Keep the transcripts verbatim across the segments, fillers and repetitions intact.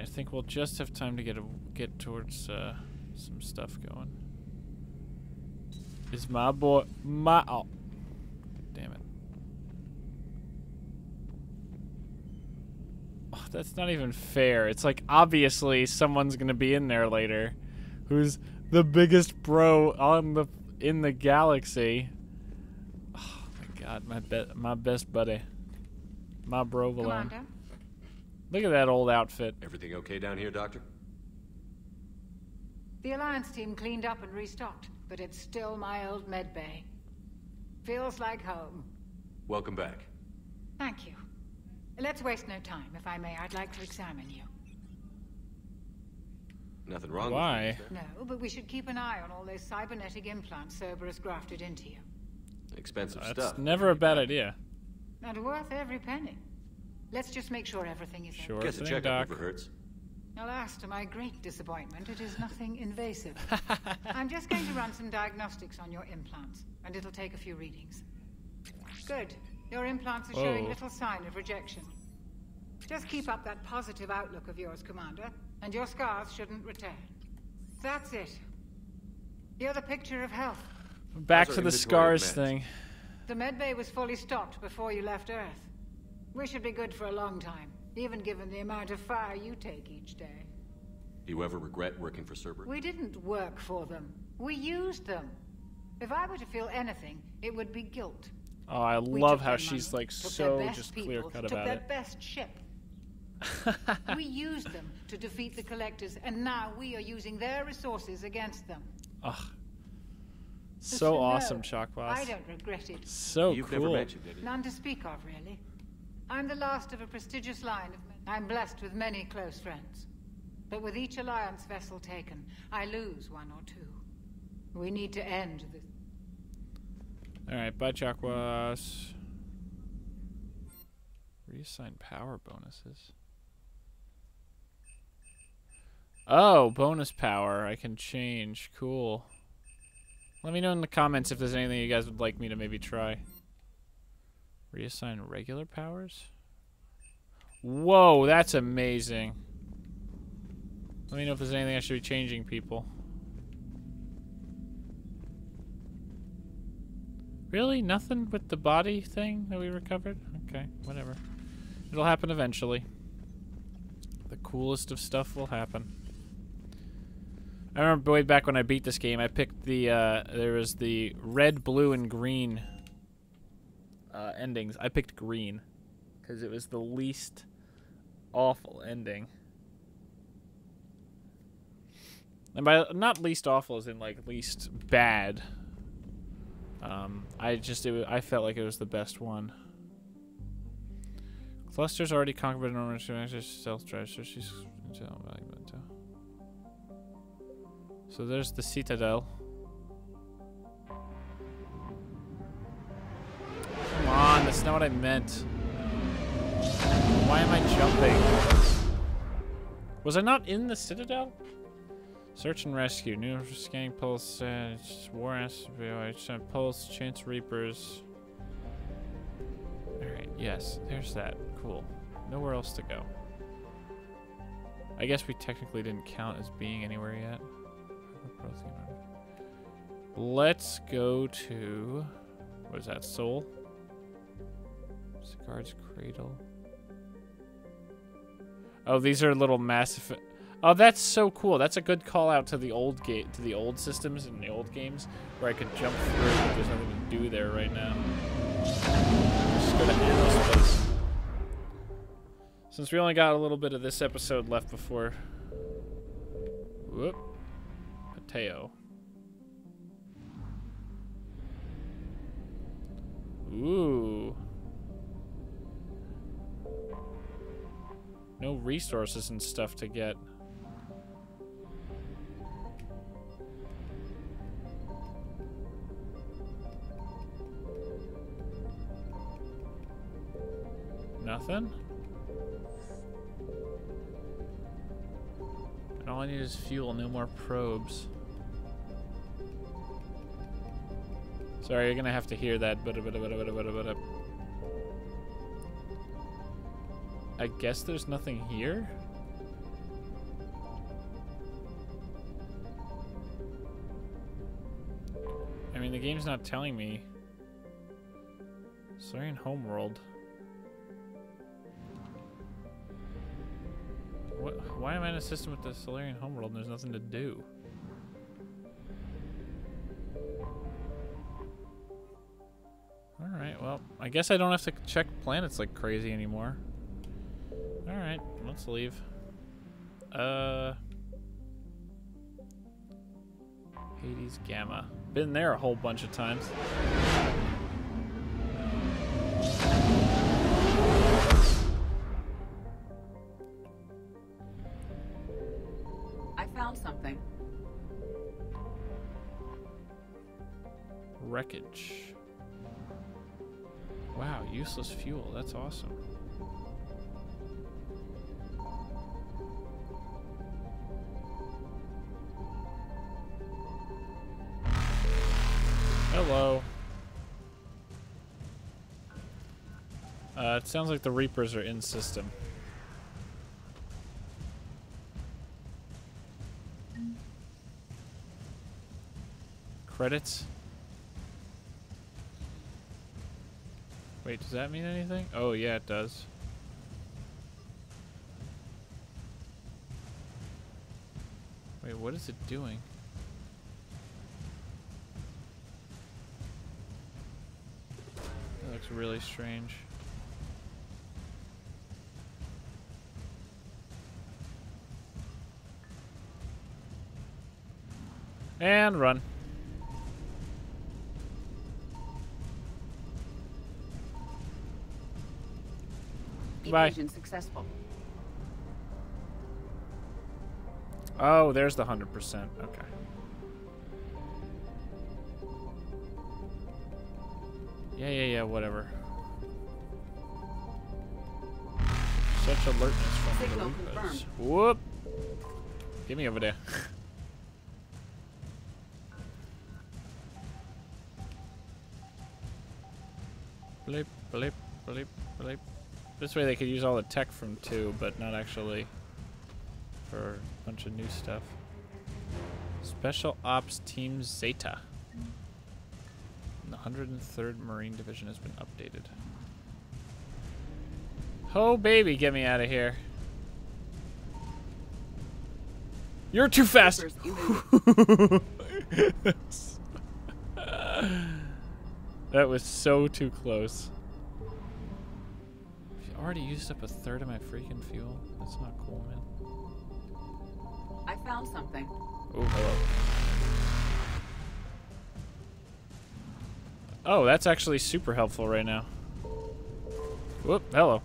I think we'll just have time to get a, get towards uh, some stuff going. Is my boy my oh. Damn it. Oh, that's not even fair. It's like obviously someone's gonna be in there later who's the biggest bro on the in the galaxy. Oh my god, my be my best buddy. My bro Valon. Look at that old outfit. Everything okay down here, Doctor? The Alliance team cleaned up and restocked, but it's still my old med bay. Feels like home. Welcome back. Thank you. Let's waste no time. If I may, I'd like to examine you. Nothing wrong Why? with you. No, but we should keep an eye on all those cybernetic implants Cerberus grafted into you. Expensive That's stuff. That's never a bad idea. And worth every penny. Let's just make sure everything is sure. Guess a checkup never hurts. Alas, to my great disappointment, it is nothing invasive. I'm just going to run some diagnostics on your implants, and it'll take a few readings. Good. Your implants are Whoa. showing little sign of rejection. Just keep up that positive outlook of yours, Commander, and your scars shouldn't return. That's it. You're the picture of health. Back Those to the scars thing. The medbay was fully stocked before you left Earth. We should be good for a long time, even given the amount of fire you take each day. Do you ever regret working for Cerberus? We didn't work for them. We used them. If I were to feel anything, it would be guilt. Oh, I love how she's like so just clear-cut about it. Took their best ship. We used them to defeat the Collectors, and now we are using their resources against them. Ugh. So awesome, Chakwas. I don't regret it. So cool. None to speak of, really. I'm the last of a prestigious line of men. I'm blessed with many close friends. But with each Alliance vessel taken, I lose one or two. We need to end this. Alright, bye Chakwas. Reassign power bonuses. Oh, bonus power. I can change. Cool. Let me know in the comments if there's anything you guys would like me to maybe try. Reassign regular powers? Whoa, that's amazing. Let me know if there's anything I should be changing, people. Really? Nothing with the body thing that we recovered? Okay, whatever. It'll happen eventually. The coolest of stuff will happen. I remember way back when I beat this game, I picked the, uh, there was the red, blue, and green Uh, endings. I picked green because it was the least awful ending. And by not least awful as in like least bad. Um, I just it, I felt like it was the best one. Cluster's already conquered normal stealth drive, so she's so there's the Citadel. Come on, that's not what I meant. Why am I jumping? Was I not in the Citadel? Search and rescue. New scanning pulse. Uh, Warrants. Pulse. Chance Reapers. Alright, yes. There's that. Cool. Nowhere else to go. I guess we technically didn't count as being anywhere yet. Let's go to... What is that? Soul? Asgard's Cradle. Oh, these are little massive. Oh, that's so cool. That's a good call out to the old gate, to the old systems and the old games, where I could jump through. But there's nothing to do there right now. Just go to Ilos place. Since we only got a little bit of this episode left before. Whoop. Pateo. Ooh. No resources and stuff to get. Nothing? And all I need is fuel, no more probes. Sorry, you're gonna have to hear that. I guess there's nothing here? mean, the game's not telling me. Salarian homeworld. What? Why am I in a system with the Salarian homeworld and there's nothing to do? Alright, well, I guess I don't have to check planets like crazy anymore. Alright, let's leave. Uh... Hades Gamma. Been there a whole bunch of times. I found something. Wreckage. Wow, useless fuel. That's awesome. Hello. Uh, it sounds like the Reapers are in system. Credits? Wait, does that mean anything? Oh, yeah, it does. Wait, what is it doing? That looks really strange. And run. Bye. Successful. Oh, there's the hundred percent. Okay. Yeah, yeah, yeah. Whatever. Such alertness from the Reapers. Whoop! Get me over there. Blip, blip, blip, blip. This way they could use all the tech from two, but not actually for a bunch of new stuff. Special Ops Team Zeta. The one hundred third Marine Division has been updated. Oh baby, get me out of here. You're too fast! That was so too close. Already used up a third of my freaking fuel. That's not cool, man. I found something. Oh, hello. Oh, that's actually super helpful right now. Whoop, hello.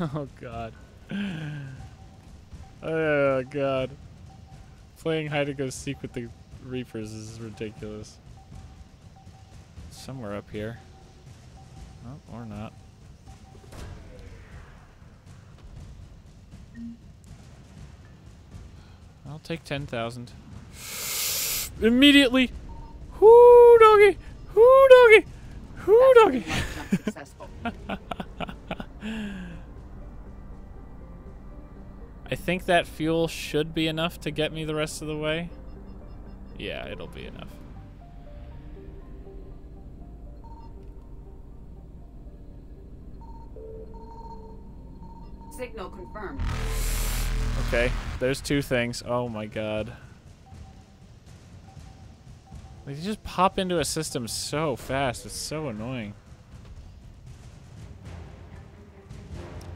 Oh, God. Oh, God. Playing hide-and-go-seek with the Reapers is ridiculous. It's somewhere up here. Oh, or not. I'll take ten thousand. Immediately! Whoo doggy! Whoo doggy! Whoo doggy! I think that fuel should be enough to get me the rest of the way. Yeah, it'll be enough. Signal confirmed. Okay, there's two things. Oh my god. Like, you just pop into a system so fast. It's so annoying.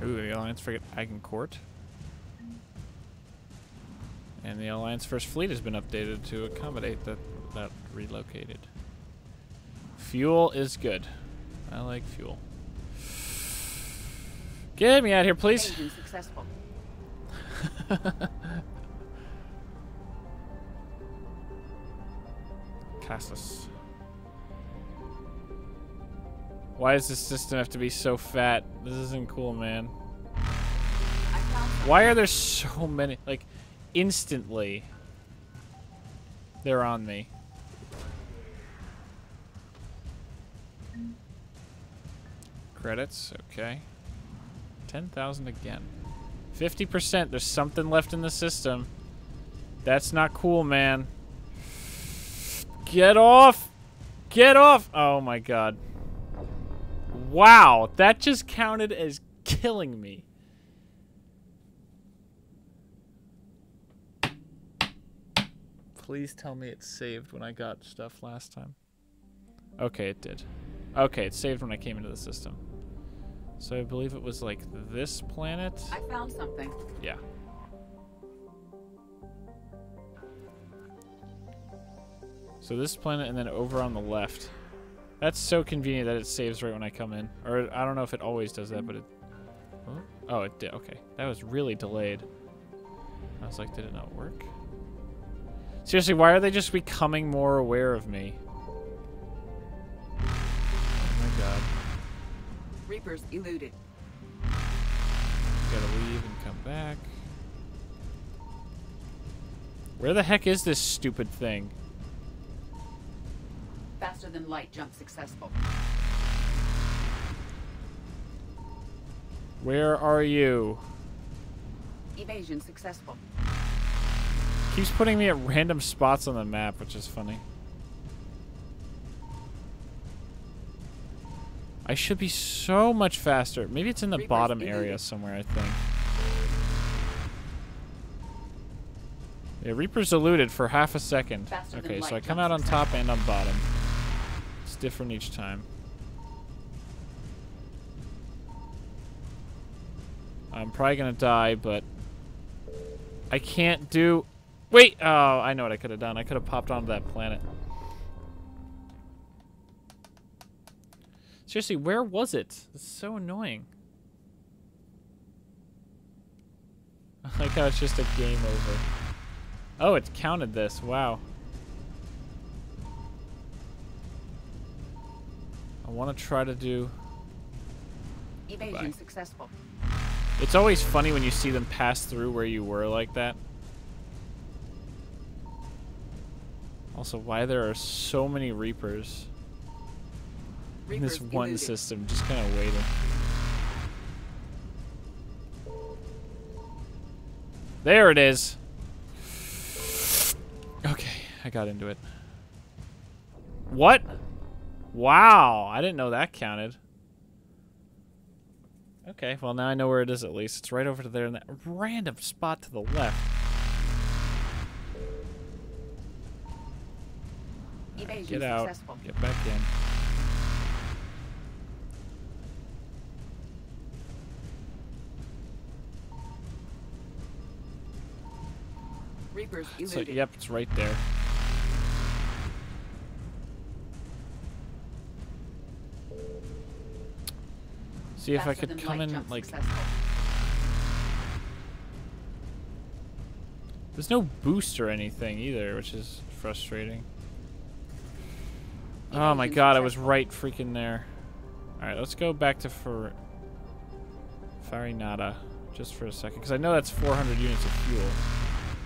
Ooh, the Alliance frigate Agincourt. And the Alliance First Fleet has been updated to accommodate that, that relocated. Fuel is good. I like fuel. Get me out of here, please. Successful. Cassus. Why does this system have to be so fat? This isn't cool, man. Why are there so many? Like, instantly, they're on me. Credits, okay. ten thousand again. fifty percent, there's something left in the system. That's not cool, man. Get off! Get off! Oh my god. Wow, that just counted as killing me. Please tell me it saved when I got stuff last time. Okay, it did. Okay, it saved when I came into the system. So I believe it was like this planet. I found something. Yeah. So this planet and then over on the left. That's so convenient that it saves right when I come in. Or I don't know if it always does that, but it... Huh? Oh, it did. Okay. That was really delayed. I was like, did it not work? Seriously, why are they just becoming more aware of me? Oh my god. Reapers eluded. Gotta leave and come back. Where the heck is this stupid thing? Faster than light jump successful. Where are you? Evasion successful. Keeps putting me at random spots on the map, which is funny. I should be so much faster. Maybe it's in the Reverse bottom evasion. area somewhere, I think. Yeah, Reaper's eluded for half a second. Faster okay, so I come out on top and on bottom. It's different each time. I'm probably gonna die, but I can't do... Wait! Oh, I know what I could have done. I could have popped onto that planet. Seriously, where was it? It's so annoying. I like how it's just a game over. Oh, it counted this. Wow. I want to try to do... Evasion Bye. successful. It's always funny when you see them pass through where you were like that. Also, why there are so many Reapers in this one system, just kind of waiting. There it is! Okay, I got into it. What? Wow, I didn't know that counted. Okay, well now I know where it is at least. It's right over to there in that random spot to the left. Get out. Successful. Get back in. Reapers eluded. So, yep, it's right there. See if Faster I could come in, like... Successful. There's no boost or anything either, which is frustrating. Oh my god, I was right freaking there. Alright, let's go back to Fer... Farinata. Just for a second, because I know that's four hundred units of fuel.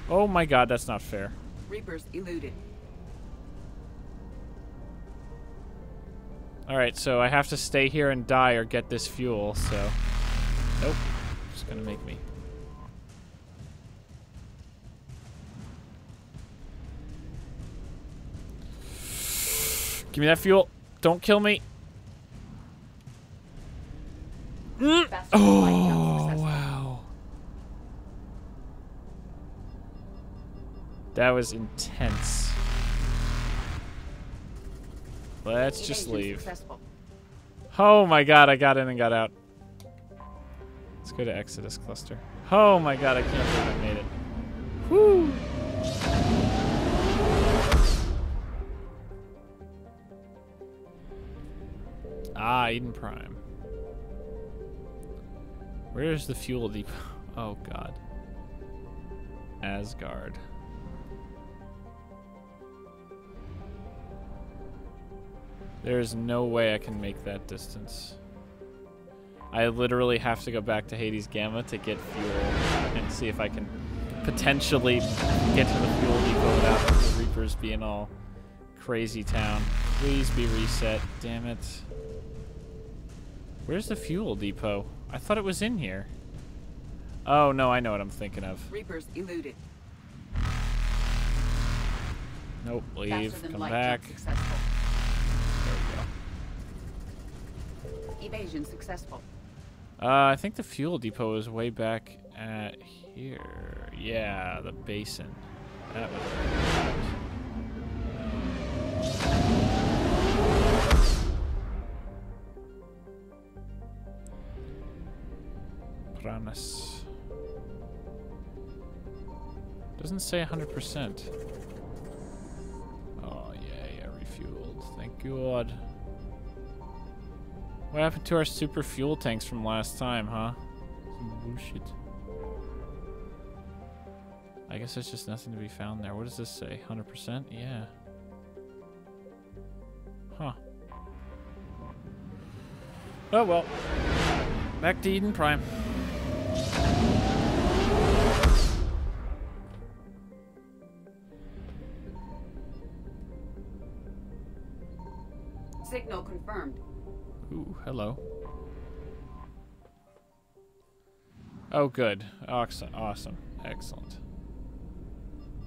Oh my god, that's not fair. Reapers eluded. Alright, so I have to stay here and die or get this fuel, so... Nope. It's gonna make me. Give me that fuel. Don't kill me. Mm. Oh, wow. That was intense. Let's just leave. Oh my god, I got in and got out. Let's go to Exodus Cluster. Oh my god, I can't believe I made it. Woo! Ah, Eden Prime. Where's the fuel depot? Oh, God. Asgard. There's no way I can make that distance. I literally have to go back to Hades Gamma to get fuel and see if I can potentially get to the fuel depot without the Reapers being all crazy town. Please be reset. Damn it. Where's the fuel depot? I thought it was in here. Oh, no, I know what I'm thinking of. Reapers eluded. Nope, leave, come back. There we go. Evasion successful. Uh, I think the fuel depot is way back at here. Yeah, the basin. That was Pranas. Doesn't say one hundred percent. Oh, yeah, yeah, refueled. Thank God. What happened to our super fuel tanks from last time, huh? Some bullshit. I guess there's just nothing to be found there. What does this say? one hundred percent? Yeah. Huh. Oh, well. Back to Eden Prime. Signal confirmed. Ooh, hello. Oh, good. Awesome. Awesome. Excellent.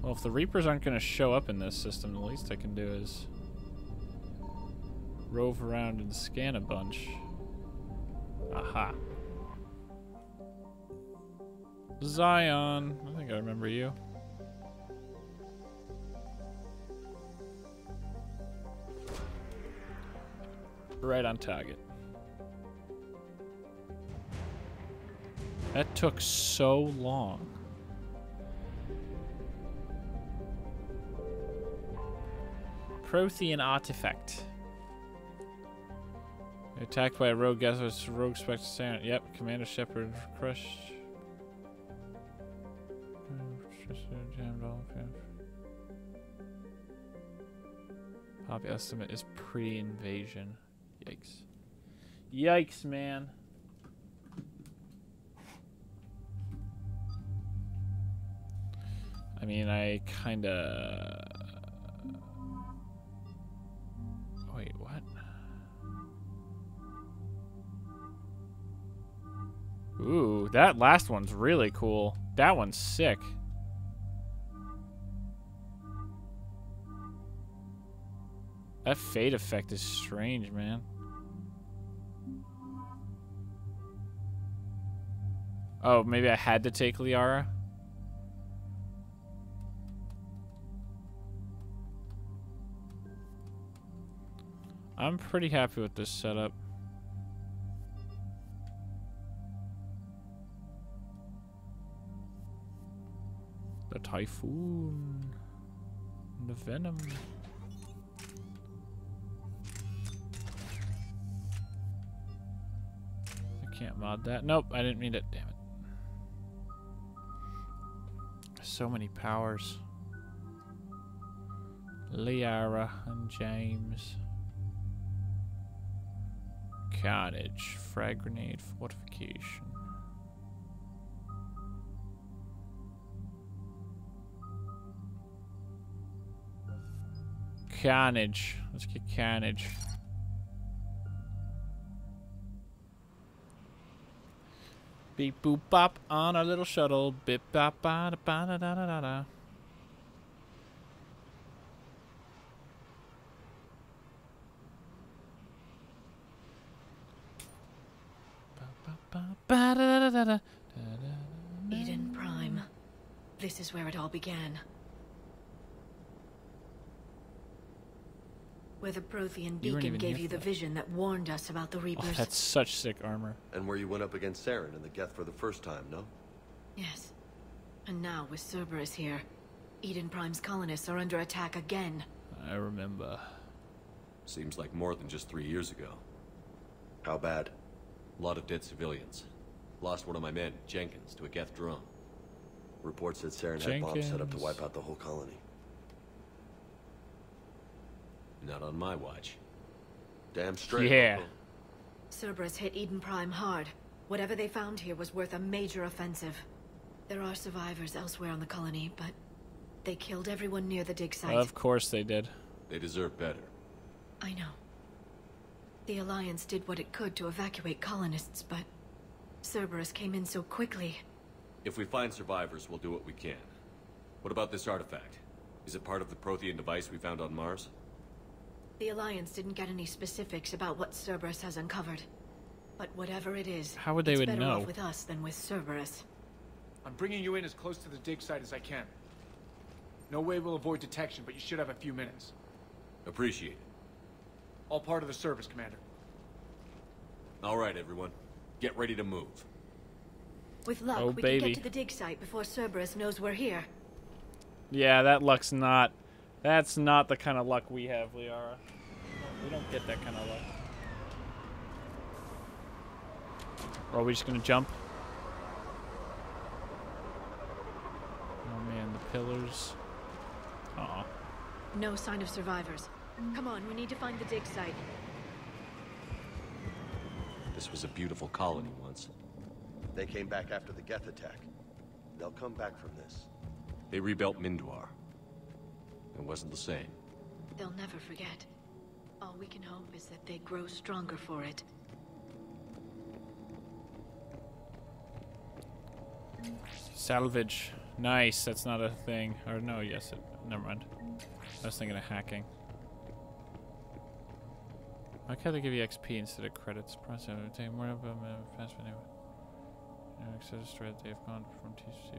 Well, if the Reapers aren't going to show up in this system, the least I can do is rove around and scan a bunch. Aha. Zion. I think I remember you. Right on target. That took so long. Prothean artifact. Attacked by a rogue Geth, rogue spectre Saren. Yep, Commander Shepard crushed. Hobby estimate is pre-invasion. Yikes. Yikes, man. I mean, I kinda... Wait, what? Ooh, that last one's really cool. That one's sick. That fade effect is strange, man. Oh, maybe I had to take Liara? I'm pretty happy with this setup. The Typhoon. The Venom. Can't mod that. Nope, I didn't mean it. Damn it. So many powers. Liara and James. Carnage. Frag grenade. Fortification. Carnage. Let's get Carnage. Beep boop bop on our little shuttle. Bip bop ba da ba da da da da da. Eden Prime. This is where it all began. Where the Prothean beacon gave you the vision that warned us about the Reapers. Oh, that's such sick armor. And where you went up against Saren and the Geth for the first time, no? Yes. And now with Cerberus here, Eden Prime's colonists are under attack again. I remember. Seems like more than just three years ago. How bad? A lot of dead civilians. Lost one of my men, Jenkins, to a Geth drone. Reports that Saren had bombs set up to wipe out the whole colony. Not on my watch. Damn straight. Yeah. Cerberus hit Eden Prime hard. Whatever they found here was worth a major offensive. There are survivors elsewhere on the colony, but they killed everyone near the dig site. Of course they did. They deserve better. I know. The Alliance did what it could to evacuate colonists, but Cerberus came in so quickly. If we find survivors, we'll do what we can. What about this artifact? Is it part of the Prothean device we found on Mars? The Alliance didn't get any specifics about what Cerberus has uncovered. But whatever it is, How would they it's would better know? off with us than with Cerberus. I'm bringing you in as close to the dig site as I can. No way we'll avoid detection, but you should have a few minutes. Appreciate it. All part of the service, Commander. All right, everyone. Get ready to move. With luck, oh, we baby. can get to the dig site before Cerberus knows we're here. Yeah, that luck's not... That's not the kind of luck we have, Liara. We don't get that kind of luck. Or are we just gonna jump? Oh man, the pillars. Uh-oh. No sign of survivors. Come on, we need to find the dig site. This was a beautiful colony once. They came back after the Geth attack. They'll come back from this. They rebuilt Mindoir. It wasn't the same. They'll never forget. All we can hope is that they grow stronger for it. Salvage. Nice. That's not a thing. Or no, yes. It, never mind. I was thinking of hacking. Why can't they give you X P instead of credits? Process. Take more of them. Fast anyway. Access to it. They've gone from T C.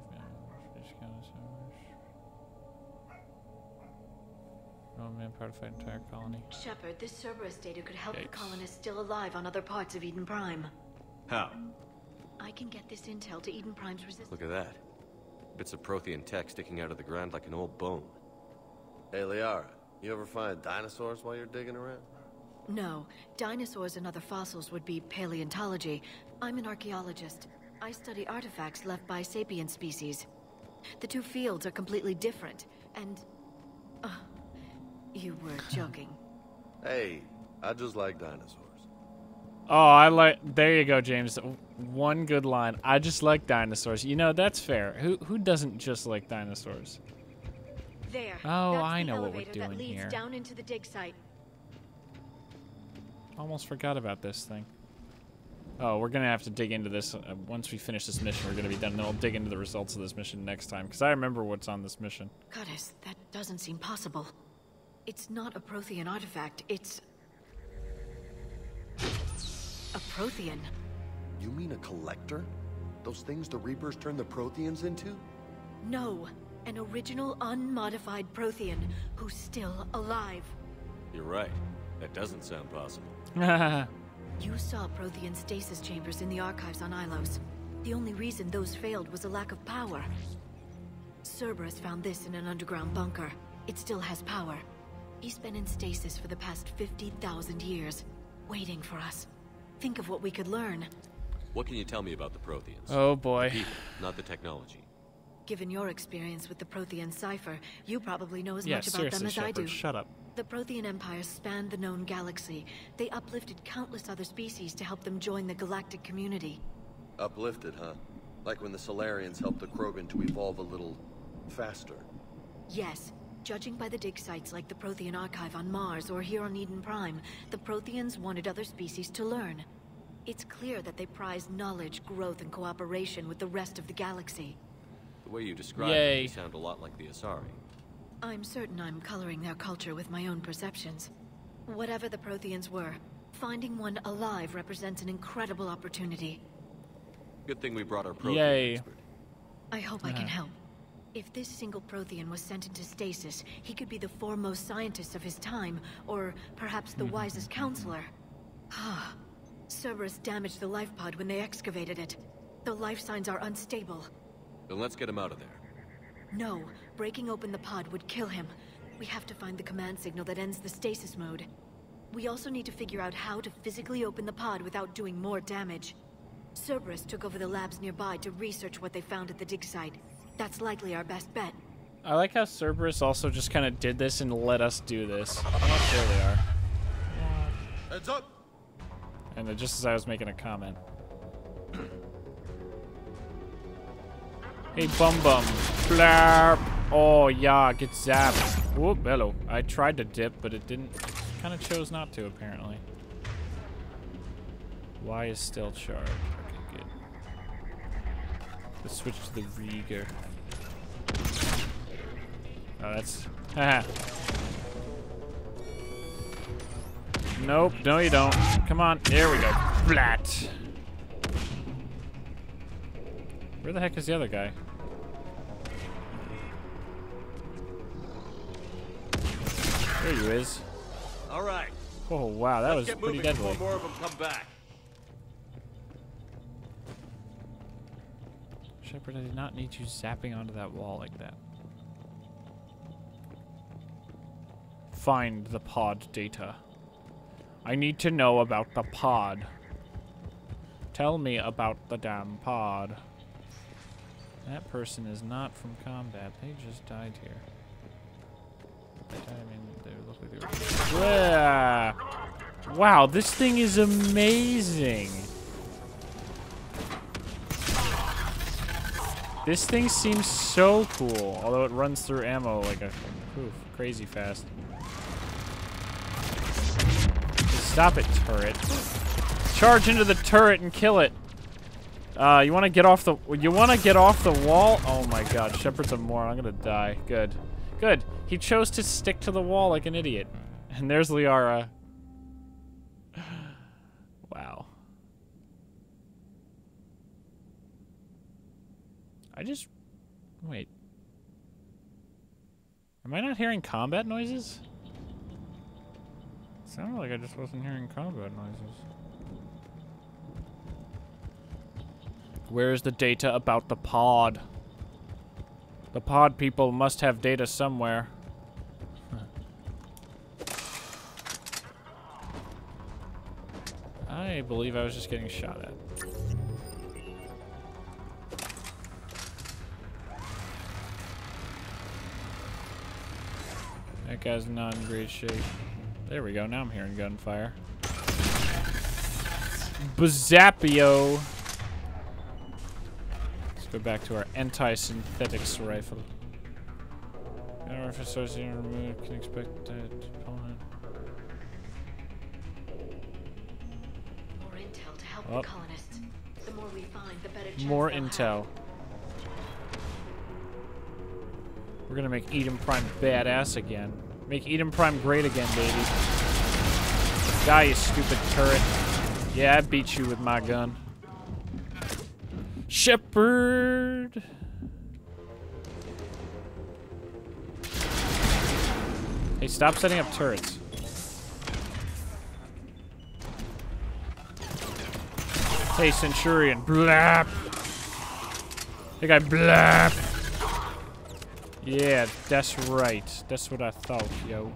Oh man, part of the entire colony. Shepard, this Cerberus data could help Yikes. the colonists still alive on other parts of Eden Prime. How? I can get this intel to Eden Prime's resistance. Look at that. Bits of Prothean tech sticking out of the ground like an old bone. Hey, Liara, you ever find dinosaurs while you're digging around? No. Dinosaurs and other fossils would be paleontology. I'm an archaeologist. I study artifacts left by sapient species. The two fields are completely different, and... Uh, You were joking. Hey, I just like dinosaurs. Oh, I like... There you go, James. One good line. I just like dinosaurs. You know, that's fair. Who who doesn't just like dinosaurs? There. Oh, that's I know what we're doing that leads here. Down into the dig site. Almost forgot about this thing. Oh, we're gonna have to dig into this. Uh, once we finish this mission, we're gonna be done. Then we'll dig into the results of this mission next time, because I remember what's on this mission. Goddess, that doesn't seem possible. It's not a Prothean artifact, it's... a Prothean. You mean a collector? Those things the Reapers turn the Protheans into? No, an original unmodified Prothean who's still alive. You're right. That doesn't sound possible. You saw Prothean stasis chambers in the archives on Ilos. The only reason those failed was a lack of power. Cerberus found this in an underground bunker. It still has power. He's been in stasis for the past fifty thousand years, waiting for us. Think of what we could learn. What can you tell me about the Protheans? Oh boy. The people, not the technology. Given your experience with the Prothean cipher, you probably know as yeah, much about them as Shepard, I do. Shut up. The Prothean Empire spanned the known galaxy. They uplifted countless other species to help them join the galactic community. Uplifted, huh? Like when the Salarians helped the Krogan to evolve a little faster. Yes. Judging by the dig sites like the Prothean Archive on Mars or here on Eden Prime, the Protheans wanted other species to learn. It's clear that they prize knowledge, growth, and cooperation with the rest of the galaxy. The way you describe Yay. it, they sound a lot like the Asari. I'm certain I'm coloring their culture with my own perceptions. Whatever the Protheans were, finding one alive represents an incredible opportunity. Good thing we brought our Prothean Yay. expert. I hope uh. I can help. If this single Prothean was sent into stasis, he could be the foremost scientist of his time, or perhaps the wisest counselor. Ah, Cerberus damaged the life pod when they excavated it. The life signs are unstable. Then let's get him out of there. No, breaking open the pod would kill him. We have to find the command signal that ends the stasis mode. We also need to figure out how to physically open the pod without doing more damage. Cerberus took over the labs nearby to research what they found at the dig site. That's likely our best bet. I like how Cerberus also just kind of did this and let us do this. Oh, there they are. Yeah. Heads up! And just as I was making a comment. Hey, bum bum. Blarp. Oh, yeah, get zapped. Whoop, hello. I tried to dip, but it didn't. Kind of chose not to, apparently. Y is still charged. Let's switch to the Rieger. Oh, that's... Haha. Nope. No, you don't. Come on. There we go. Flat. Where the heck is the other guy? There you is. All right. Oh, wow. That Let's was pretty deadly. More of them come back. Shepard, I did not need you zapping onto that wall like that. Find the pod data. I need to know about the pod. Tell me about the damn pod. That person is not from combat. They just died here. They died, I mean, they look like they were... Yeah. Wow, this thing is amazing. This thing seems so cool, although it runs through ammo like a poof, crazy fast. Stop it, turret. Charge into the turret and kill it. Uh, you want to get off the you want to get off the wall? Oh my god, Shepard's a moron. I'm gonna die. Good, good. He chose to stick to the wall like an idiot. And there's Liara. Wow. I just wait. Am I not hearing combat noises? Sounded like I just wasn't hearing combat noises. Where is the data about the pod? The pod people must have data somewhere. Huh. I believe I was just getting shot at. That guy's not in great shape. There we go, now I'm hearing gunfire. Bazapio! Let's go back to our anti-synthetics rifle. I don't know if associated or removed, can expect that opponent. More intel to help oh. the colonists. The more we find, the better chance. More intel. We're gonna make Eden Prime badass again. Make Eden Prime great again, baby. Die, you stupid turret. Yeah, I beat you with my gun. Shepard! Hey, stop setting up turrets. Hey, Centurion. Blap! Hey, guy, blap! Yeah, that's right. That's what I thought, yo.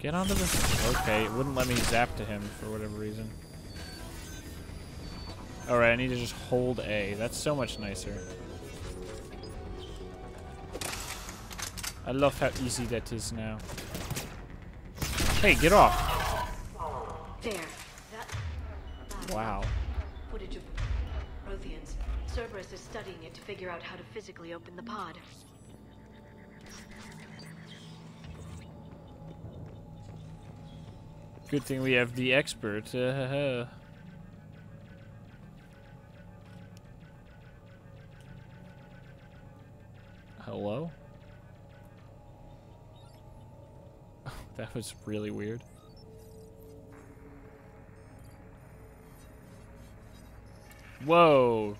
Get onto the... Okay, it wouldn't let me zap to him for whatever reason. Alright, I need to just hold A. That's so much nicer. I love how easy that is now. Hey, get off! There. That... Wow. Footage of Protheans. Cerberus is studying it to figure out how to physically open the pod. Good thing we have the expert. Uh, hello? That was really weird. Whoa!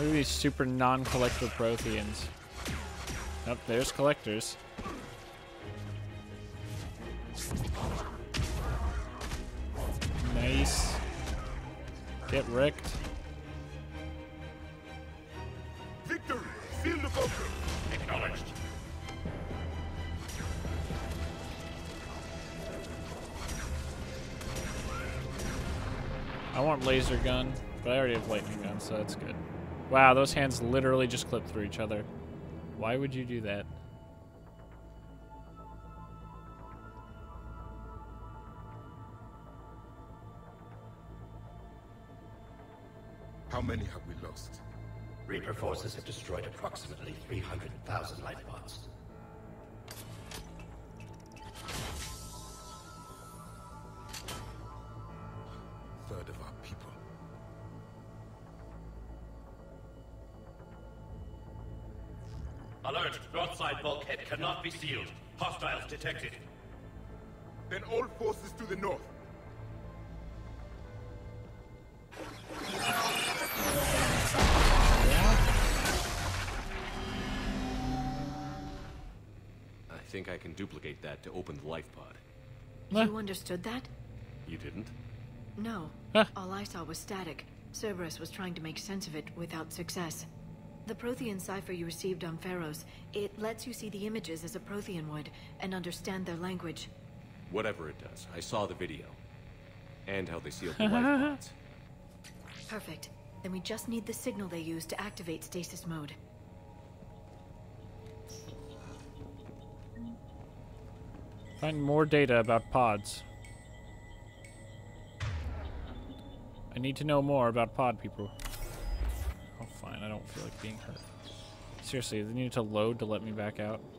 Look at these super non-collector Protheans. Up, there's collectors. Nice. Get wrecked. Victory! Seal the vote! Acknowledged. I want laser gun, but I already have lightning gun, so that's good. Wow, those hands literally just clipped through each other. Why would you do that? How many have we lost? Reaper forces have destroyed approximately three hundred thousand life pods. A third of our people. Alert! Broadside bulkhead cannot be sealed. Hostiles detected. Then all forces to the north. I think I can duplicate that to open the life pod. You understood that? You didn't? No. Huh? All I saw was static. Cerberus was trying to make sense of it without success. The Prothean cipher you received on Pharos, it lets you see the images as a Prothean would, and understand their language. Whatever it does, I saw the video. And how they sealed the life pods. Perfect. Then we just need the signal they used to activate stasis mode. Find more data about pods. I need to know more about pod people. Oh, fine. I don't feel like being hurt. Seriously, they need to load to let me back out.